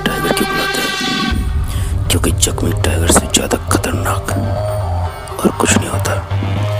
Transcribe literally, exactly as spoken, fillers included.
से टाइगर क्यों बुलाते हैं? क्योंकि जख्मी टाइगर से ज़्यादा खतरनाक और कुछ नहीं होता।